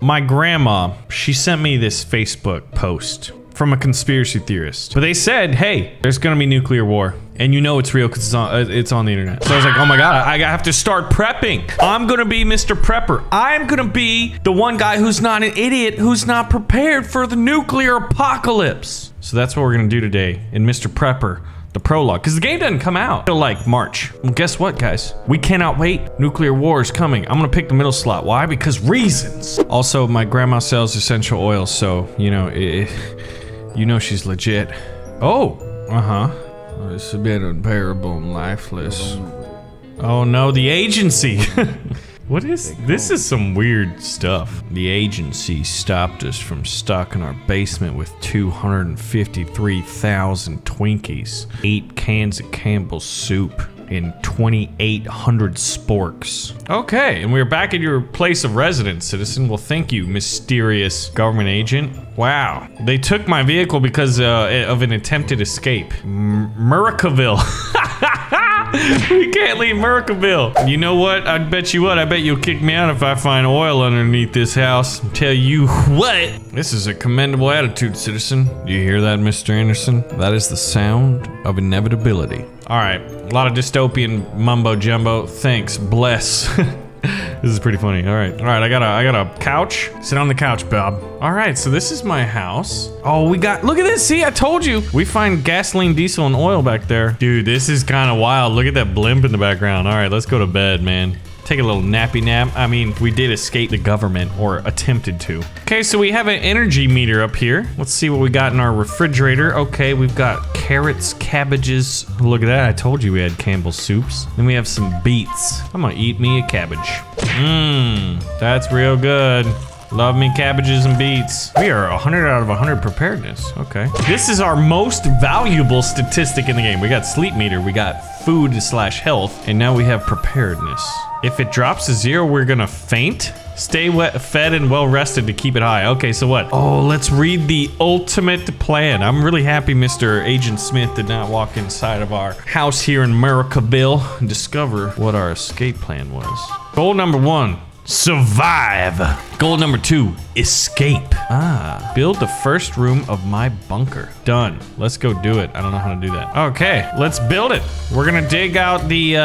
My grandma, she sent me this Facebook post from a conspiracy theorist. But they said, hey, there's gonna be nuclear war. And you know it's real because it's on the internet. So I was like, oh my God, I have to start prepping. I'm gonna be Mr. Prepper. I'm gonna be the one guy who's not an idiot, who's not prepared for the nuclear apocalypse. So that's what we're gonna do today in Mr. Prepper, the prologue. Because the game doesn't come out till like March. Well, guess what, guys? We cannot wait. Nuclear war is coming. I'm gonna pick the middle slot. Why? Because reasons. Also, my grandma sells essential oils, so, you know, you know she's legit. Oh, uh-huh. Oh, it's a bit unbearable and lifeless. Oh no, the agency! What is- this is some weird stuff. The agency stopped us from stocking our basement with 253,000 Twinkies, 8 cans of Campbell's soup, and 2,800 sporks. Okay, and we're back at your place of residence, citizen. Well, thank you, mysterious government agent. Wow. They took my vehicle because of an attempted escape. Muricaville. We can't leave Muricaville. You know what? I bet you what? I bet you'll kick me out if I find oil underneath this house. Tell you what. This is a commendable attitude, citizen. Do you hear that, Mr. Anderson? That is the sound of inevitability. All right. A lot of dystopian mumbo jumbo. Thanks. Bless. This is pretty funny. All right. All right. I got a couch. Sit on the couch, Bob. All right. So this is my house. Oh, we got, look at this. See, I told you. We find gasoline, diesel, and oil back there. Dude, this is kind of wild. Look at that blimp in the background. All right. Let's go to bed, man. Take a little nappy nap. I mean, we did escape the government, or attempted to. Okay, so we have an energy meter up here. Let's see what we got in our refrigerator. Okay, we've got carrots, cabbages. Look at that, I told you we had Campbell's soups. Then we have some beets. I'm gonna eat me a cabbage. Mmm, that's real good. Love me cabbages and beets. We are 100 out of 100 preparedness. Okay. This is our most valuable statistic in the game. We got sleep meter, we got food/health, and now we have preparedness. If it drops to 0, we're gonna faint. Stay wet, fed, and well rested to keep it high. Okay, so what? Oh, let's read the ultimate plan. I'm really happy Mr. Agent Smith did not walk inside of our house here in Muricaville and discover what our escape plan was. Goal number 1. Survive. Goal number 2, escape. Ah, build the first room of my bunker. Done. Let's go do it. I don't know how to do that. Okay, let's build it. We're gonna dig out the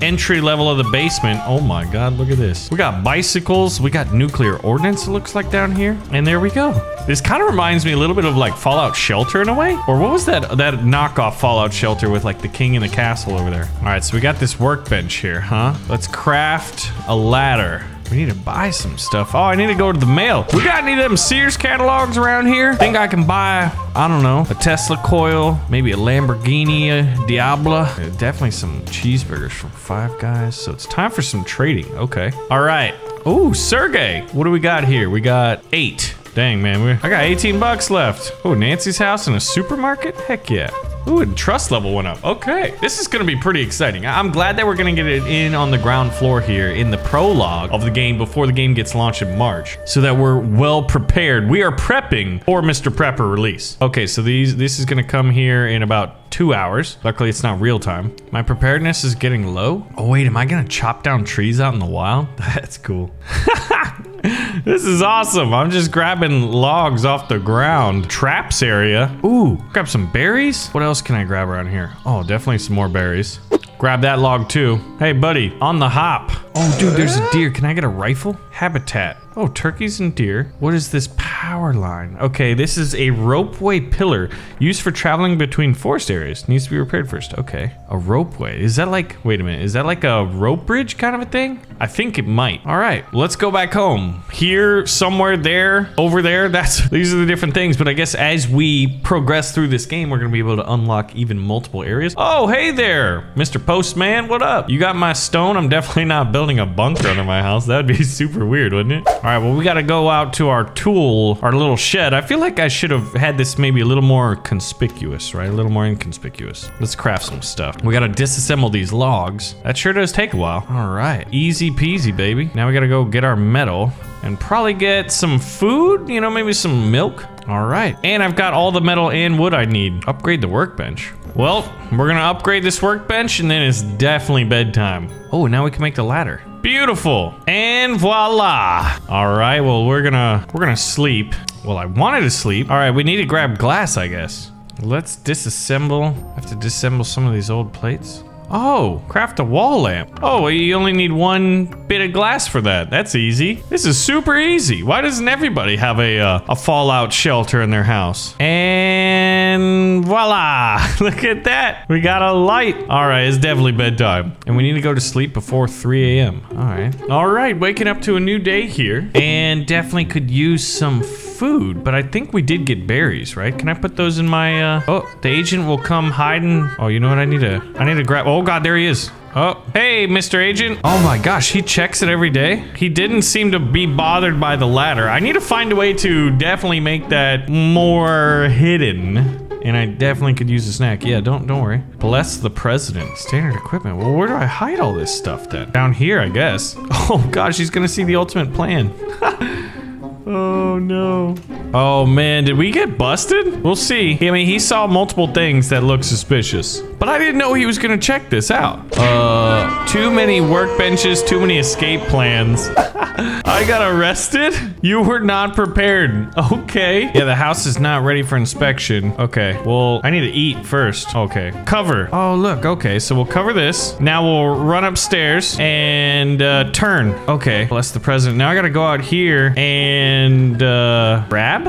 entry level of the basement. Oh my God, look at this. We got bicycles. We got nuclear ordnance, it looks like, down here. And there we go. This kind of reminds me a little bit of like Fallout Shelter in a way. Or what was that knockoff Fallout Shelter with like the king and the castle over there? All right, so we got this workbench here, huh? Let's craft a ladder. We need to buy some stuff. Oh, I need to go to the mail. We got any of them Sears catalogs around here? Think I can buy, I don't know, a Tesla coil, maybe a Lamborghini Diablo. Definitely some cheeseburgers from Five Guys. So it's time for some trading. Okay. All right. Ooh, Sergey. What do we got here? We got 8. Dang, man. I got 18 bucks left. Oh, Nancy's house in a supermarket? Heck yeah. Ooh, and trust level went up. Okay, this is gonna be pretty exciting. I'm glad that we're gonna get it in on the ground floor here in the prologue of the game before the game gets launched in March, so that we're well prepared. We are prepping for Mr. Prepper release. Okay, so this is gonna come here in about 2 hours. Luckily, it's not real time. My preparedness is getting low. Oh wait, am I gonna chop down trees out in the wild? That's cool. This is awesome. I'm just grabbing logs off the ground. Traps area. Ooh, grab some berries. What else can I grab around here? Oh, definitely some more berries. Grab that log too. Hey buddy, on the hop. Oh dude, there's a deer. Can I get a rifle? Habitat. Oh, turkeys and deer. What is this power line? Okay, this is a ropeway pillar used for traveling between forest areas. Needs to be repaired first. Okay. A ropeway. Is that like, wait a minute. Is that like a rope bridge kind of a thing? I think it might. All right, let's go back home. Here, somewhere, there, over there. These are the different things. But I guess as we progress through this game, we're going to be able to unlock even multiple areas. Oh, hey there, Mr. Postman. What up? You got my stone? I'm definitely not building a bunker under my house. That'd be super weird, wouldn't it? All right, well, we got to go out to our tool, our little shed. I feel like I should have had this maybe a little more conspicuous, right? A little more inconspicuous. Let's craft some stuff. We got to disassemble these logs. That sure does take a while. All right, easy peasy, baby. Now we got to go get our metal and probably get some food, you know, maybe some milk. All right. And I've got all the metal and wood I need. Upgrade the workbench. Well, we're gonna upgrade this workbench and then it's definitely bedtime. Oh, now we can make the ladder. Beautiful. And voila. All right, well, we're gonna sleep. Well, I wanted to sleep. All right, we need to grab glass, I guess. Let's disassemble. I have to disassemble some of these old plates. Oh, craft a wall lamp. Oh, well, you only need one bit of glass for that. That's easy. This is super easy. Why doesn't everybody have a Fallout Shelter in their house? And voila. Look at that. We got a light. All right, it's definitely bedtime. And we need to go to sleep before 3 a.m. All right. All right, waking up to a new day here. And definitely could use some food, but I think we did get berries, right? Can I put those in my, oh, the agent will come hiding. Oh, you know what? I need to grab, oh God, there he is. Oh, hey, Mr. Agent. Oh my gosh, he checks it every day. He didn't seem to be bothered by the ladder. I need to find a way to definitely make that more hidden. And I definitely could use a snack. Yeah, don't worry. Bless the president. Standard equipment. Well, where do I hide all this stuff then? Down here, I guess. Oh gosh, he's gonna see the ultimate plan. Oh no. Oh man, did we get busted? We'll see. I mean, he saw multiple things that look suspicious, but I didn't know he was gonna check this out. Too many workbenches, too many escape plans. I got arrested? You were not prepared. Okay. Yeah, the house is not ready for inspection. Okay, well, I need to eat first. Okay, cover. Oh, look, okay, so we'll cover this. Now we'll run upstairs and turn. Okay, bless the president. Now I gotta go out here and grab?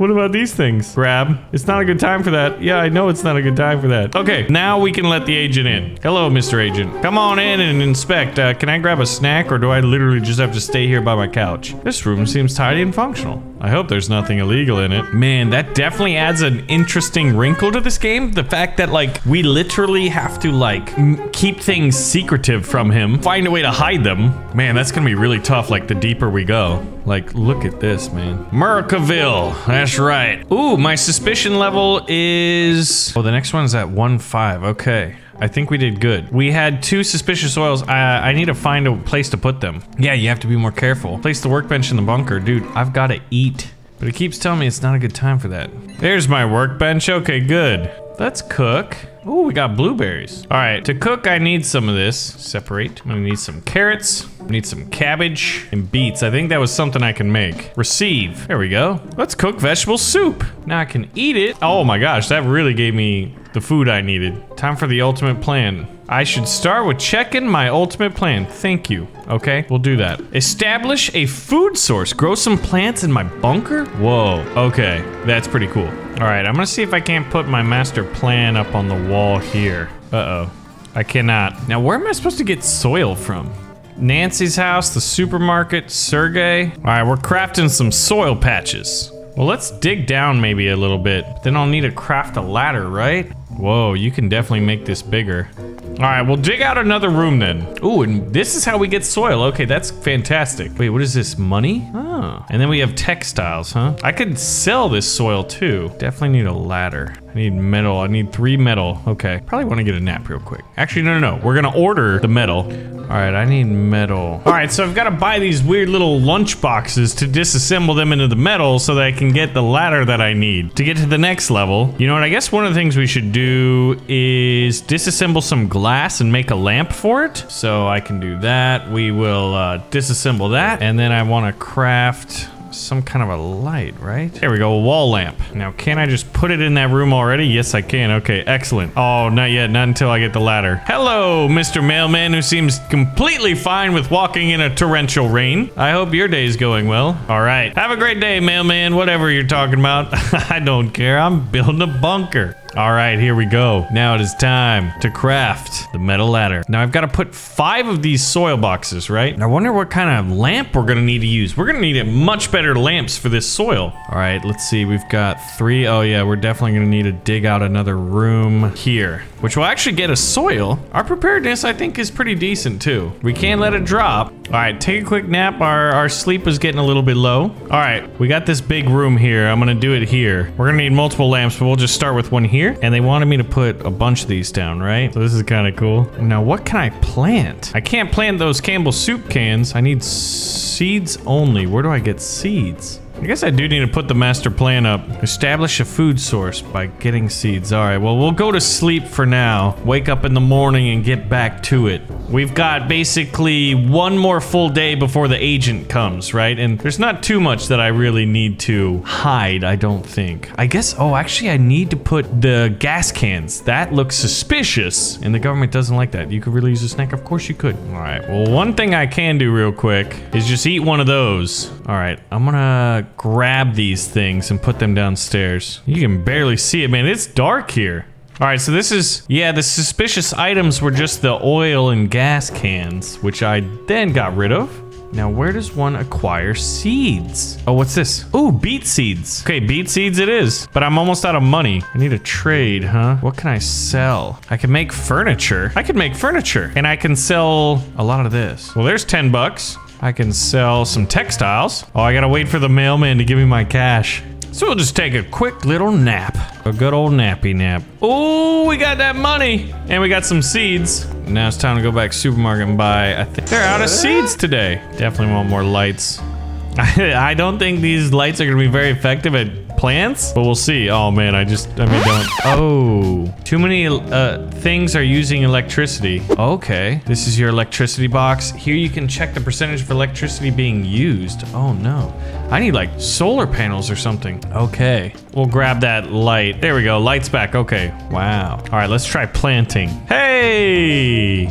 What about these things? Grab. It's not a good time for that. Yeah, I know it's not a good time for that. Okay, now we can let the agent in. Hello, Mr. Agent. Come on in and inspect. Can I grab a snack or do I literally just have to stay here by my couch? This room seems tidy and functional. I hope there's nothing illegal in it. Man, that definitely adds an interesting wrinkle to this game. The fact that, like, we literally have to, like, keep things secretive from him. Find a way to hide them. Man, that's gonna be really tough, like, the deeper we go. Like, look at this, man. Muricaville. That's right. Ooh, my suspicion level is... Oh, the next one's at 1.5. Okay. I think we did good. We had 2 suspicious oils. I need to find a place to put them. Yeah, you have to be more careful. Place the workbench in the bunker. Dude, I've got to eat. But it keeps telling me it's not a good time for that. There's my workbench. Okay, good. Let's cook. Ooh, we got blueberries. All right, to cook, I need some of this. Separate. I'm gonna need some carrots. I need some cabbage and beets. I think that was something I can make. Receive. There we go. Let's cook vegetable soup. Now I can eat it. Oh my gosh, that really gave me the food I needed. Time for the ultimate plan. I should start with checking my ultimate plan. Thank you. Okay, we'll do that. Establish a food source. Grow some plants in my bunker? Whoa. Okay, that's pretty cool. All right, I'm gonna see if I can't put my master plan up on the wall here. Uh-oh. I cannot. Now, where am I supposed to get soil from? Nancy's house, the supermarket, Sergey. All right, we're crafting some soil patches. Well, let's dig down maybe a little bit. Then I'll need to craft a ladder, right? Whoa, you can definitely make this bigger. All right, we'll dig out another room then. Ooh, and this is how we get soil. Okay, that's fantastic. Wait, what is this, money? Oh, and then we have textiles, huh? I could sell this soil too. Definitely need a ladder. I need metal, I need 3 metal. Okay, probably wanna get a nap real quick. Actually, no, we're gonna order the metal. All right, I need metal. All right, so I've gotta buy these weird little lunch boxes to disassemble them into the metal so that I can get the ladder that I need to get to the next level. You know what, I guess one of the things we should do is disassemble some glass and make a lamp for it. So I can do that. We will disassemble that. And then I wanna craft some kind of a light, right? There we go, a wall lamp. Now, can I just put it in that room already? Yes, I can. Okay, excellent. Oh, not yet. Not until I get the ladder. Hello, Mr. Mailman, who seems completely fine with walking in a torrential rain. I hope your day's going well. All right. Have a great day, Mailman, whatever you're talking about. I don't care. I'm building a bunker. All right, here we go. Now it is time to craft the metal ladder. Now I've got to put 5 of these soil boxes, right? And I wonder what kind of lamp we're gonna need to use. We're gonna need a much better lamps for this soil. All right, let's see, we've got 3. Oh yeah, we're definitely gonna need to dig out another room here, which will actually get us soil. Our preparedness, I think, is pretty decent too. We can't let it drop. All right, take a quick nap. Our sleep was getting a little bit low. All right, we got this big room here. I'm gonna do it here. We're gonna need multiple lamps, but we'll just start with one here. And they wanted me to put a bunch of these down, right? So this is kind of cool. Now, what can I plant? I can't plant those Campbell's soup cans. I need seeds only. Where do I get seeds? I guess I do need to put the master plan up. Establish a food source by getting seeds. All right, well, we'll go to sleep for now. Wake up in the morning and get back to it. We've got basically one more full day before the agent comes, right? And there's not too much that I really need to hide, I don't think. I guess, oh, actually, I need to put the gas cans. That looks suspicious, and the government doesn't like that. You could really use a snack? Of course you could. All right, well, one thing I can do real quick is just eat one of those. All right, I'm gonna grab these things and put them downstairs. You can barely see it, man. It's dark here. All right, so this is, yeah, the suspicious items were just the oil and gas cans, which I then got rid of. Now, where does one acquire seeds? Oh, what's this? Ooh, beet seeds. Okay, beet seeds it is, but I'm almost out of money. I need a trade, huh? What can I sell? I can make furniture. I can make furniture, and I can sell a lot of this. Well, there's 10 bucks. I can sell some textiles. Oh, I gotta wait for the mailman to give me my cash. So we'll just take a quick little nap. A good old nappy nap. Oh, we got that money. And we got some seeds. Now it's time to go back to the supermarket and buy, I think they're out of seeds today. Definitely want more lights. I don't think these lights are gonna be very effective at plants, but we'll see. Oh man, I mean, don't. Oh, too many things are using electricity. Okay, this is your electricity box. Here you can check the percentage of electricity being used. Oh no, I need like solar panels or something. Okay, we'll grab that light. There we go, light's back, okay. Wow, all right, let's try planting. Hey!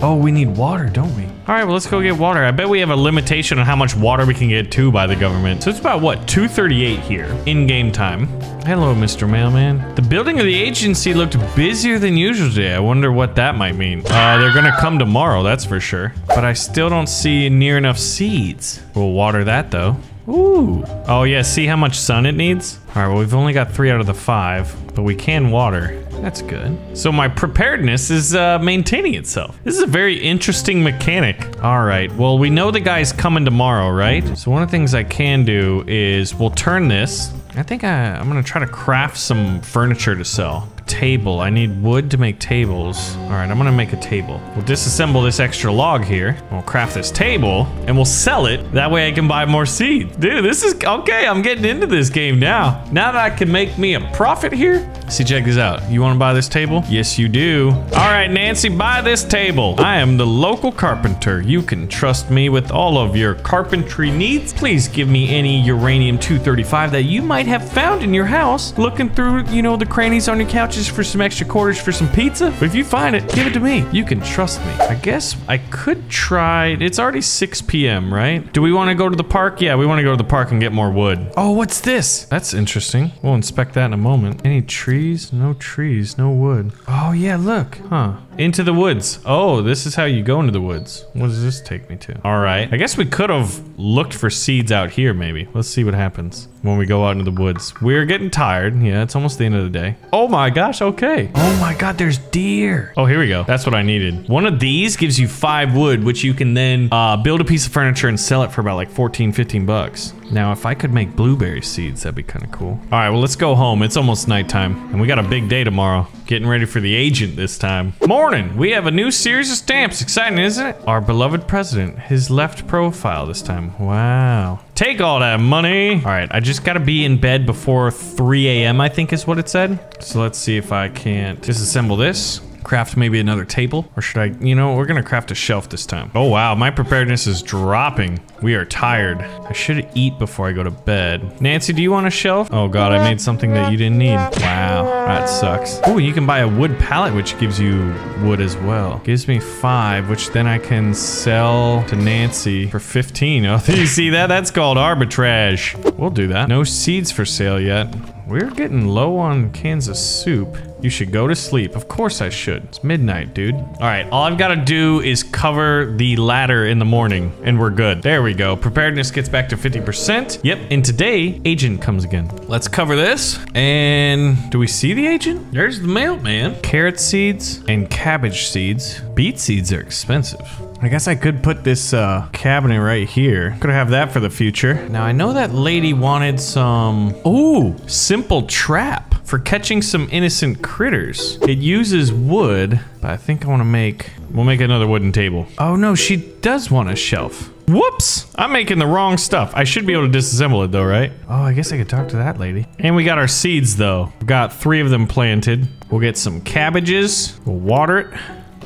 Oh, we need water, don't we? All right, well, let's go get water. I bet we have a limitation on how much water we can get to by the government. So it's about, what, 2:38 here in game time. Hello, Mr. Mailman. The building of the agency looked busier than usual today. I wonder what that might mean. They're gonna come tomorrow, that's for sure. But I still don't see near enough seeds. We'll water that, though. Ooh. Oh, yeah, see how much sun it needs? All right, well, we've only got 3 out of the 5, but we can water. That's good. So my preparedness is maintaining itself. This is a very interesting mechanic. All right, well, we know the guy's coming tomorrow, right? So one of the things I can do is we'll turn this. I think I'm gonna try to craft some furniture to sell. Table, I need wood to make tables. All right, I'm gonna make a table. We'll disassemble this extra log here. We'll craft this table and we'll sell it. That way I can buy more seeds. Dude, this is, okay, I'm getting into this game now. Now that I can make me a profit here. See, check this out. You wanna buy this table? Yes, you do. All right, Nancy, buy this table. I am the local carpenter. You can trust me with all of your carpentry needs. Please give me any uranium-235 that you might have found in your house. Looking through, you know, the crannies on your couch just for some extra quarters for some pizza. But if you find it, give it to me. You can trust me. I guess I could try. It's already 6 p.m., right? Do we want to go to the park? Yeah, we want to go to the park and get more wood. Oh, what's this? That's interesting. We'll inspect that in a moment. Any trees? No trees. No wood. Oh, yeah, look. Huh. Into the woods. Oh, this is how you go into the woods. What does this take me to? All right. I guess we could have looked for seeds out here, maybe. Let's see what happens when we go out into the woods. We're getting tired. Yeah, it's almost the end of the day. Oh my gosh, okay. Oh my God, there's deer. Oh, here we go. That's what I needed. One of these gives you 5 wood, which you can then build a piece of furniture and sell it for about like 14, 15 bucks. Now, if I could make blueberry seeds, that'd be kind of cool. All right, well, let's go home. It's almost nighttime and we got a big day tomorrow. Getting ready for the agent this time. Morning, we have a new series of stamps. Exciting, isn't it? Our beloved president, his left profile this time. Wow. Take all that money. All right, I just gotta be in bed before 3 a.m., I think is what it said. So let's see if I can't disassemble this. Craft maybe another table, or should I, you know, we're gonna craft a shelf this time. Oh wow, my preparedness is dropping. We are tired. I should eat before I go to bed. Nancy, do you want a shelf? Oh God, I made something that you didn't need. Wow, that sucks. Oh, you can buy a wood pallet, which gives you wood as well. Gives me 5, which then I can sell to Nancy for 15. Oh, you see that? That's called arbitrage. We'll do that. No seeds for sale yet. We're getting low on cans of soup. You should go to sleep. Of course I should. It's midnight, dude. All right, all I've got to do is cover the ladder in the morning and we're good. There we go. Preparedness gets back to 50%. Yep, and today, agent comes again. Let's cover this. And do we see the agent? There's the mailman. Carrot seeds and cabbage seeds. Beet seeds are expensive. I guess I could put this cabinet right here. Could have that for the future. Now I know that lady wanted some, ooh, simple trap. For catching some innocent critters. It uses wood, but I think I want to make, we'll make another wooden table. Oh no, she does want a shelf. Whoops! I'm making the wrong stuff. I should be able to disassemble it though, right? Oh, I guess I could talk to that lady. And we got our seeds though. We've got 3 of them planted. We'll get some cabbages. We'll water it.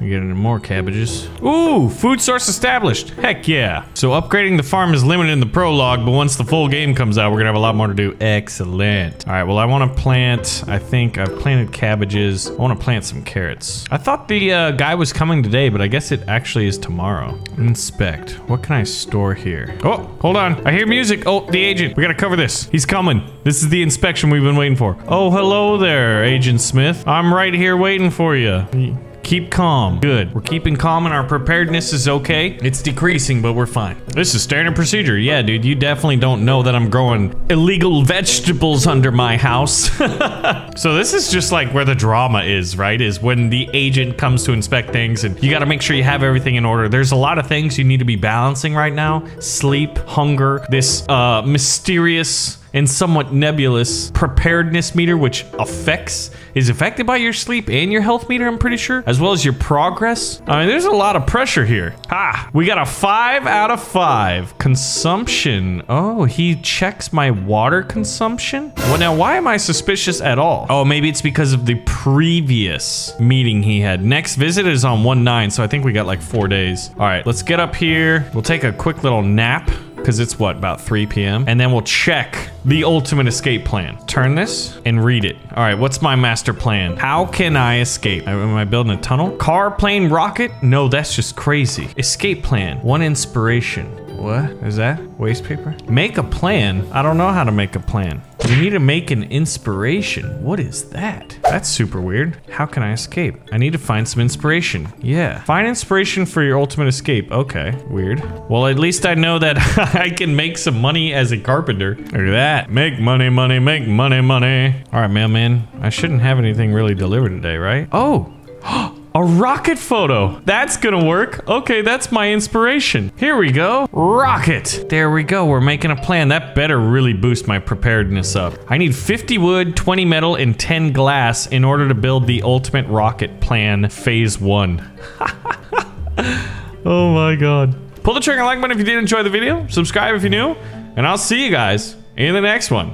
We get into more cabbages. Ooh, food source established. Heck yeah. So upgrading the farm is limited in the prologue, but once the full game comes out, we're gonna have a lot more to do. Excellent. All right, well, I wanna plant, I think I've planted cabbages. I wanna plant some carrots. I thought the guy was coming today, but I guess it actually is tomorrow. Inspect, what can I store here? Oh, hold on, I hear music. Oh, the agent, we gotta cover this. He's coming. This is the inspection we've been waiting for. Oh, hello there, Agent Smith. I'm right here waiting for you. Keep calm. Good. We're keeping calm and our preparedness is okay. It's decreasing, but we're fine. This is standard procedure. Yeah, dude, you definitely don't know that I'm growing illegal vegetables under my house. So this is just like where the drama is, right? Is when the agent comes to inspect things and you got to make sure you have everything in order. There's a lot of things you need to be balancing right now. Sleep, hunger, this mysterious and somewhat nebulous preparedness meter, which is affected by your sleep and your health meter, I'm pretty sure, as well as your progress. I mean, there's a lot of pressure here. Ha! We got a 5 out of 5 consumption. Oh, he checks my water consumption. Well, now why am I suspicious at all? Oh, maybe it's because of the previous meeting he had. Next visit is on 1/9, so I think we got like 4 days. All right, let's get up here. We'll take a quick little nap, because it's what, about 3 p.m.? And then we'll check the ultimate escape plan. Turn this and read it. All right, what's my master plan? How can I escape? Am I building a tunnel? Car, plane, rocket? No, that's just crazy. Escape plan, 1 inspiration. What is that? Waste paper? Make a plan? I don't know how to make a plan. We need to make an inspiration. What is that? That's super weird. How can I escape? I need to find some inspiration. Yeah. Find inspiration for your ultimate escape. Okay. Weird. Well, at least I know that I can make some money as a carpenter. Look at that. Make money, money, make money, money. All right, mailman. I shouldn't have anything really delivered today, right? Oh. A rocket photo. That's gonna work. Okay, that's my inspiration. Here we go. Rocket. There we go. We're making a plan. That better really boost my preparedness up. I need 50 wood, 20 metal, and 10 glass in order to build the ultimate rocket plan, phase 1. Oh my God. Pull the trigger and like button if you did enjoy the video. Subscribe if you're new. And I'll see you guys in the next one.